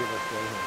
give us right here.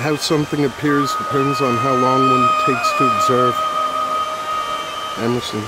How something appears depends on how long one takes to observe. Emerson.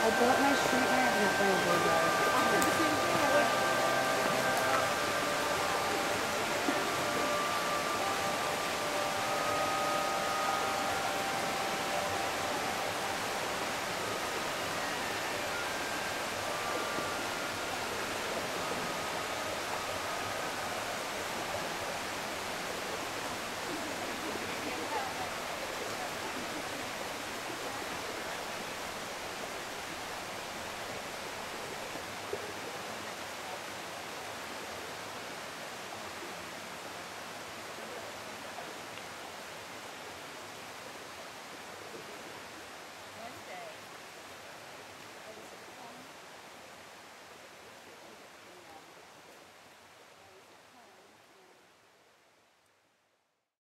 I bought my street lamp and I put it in the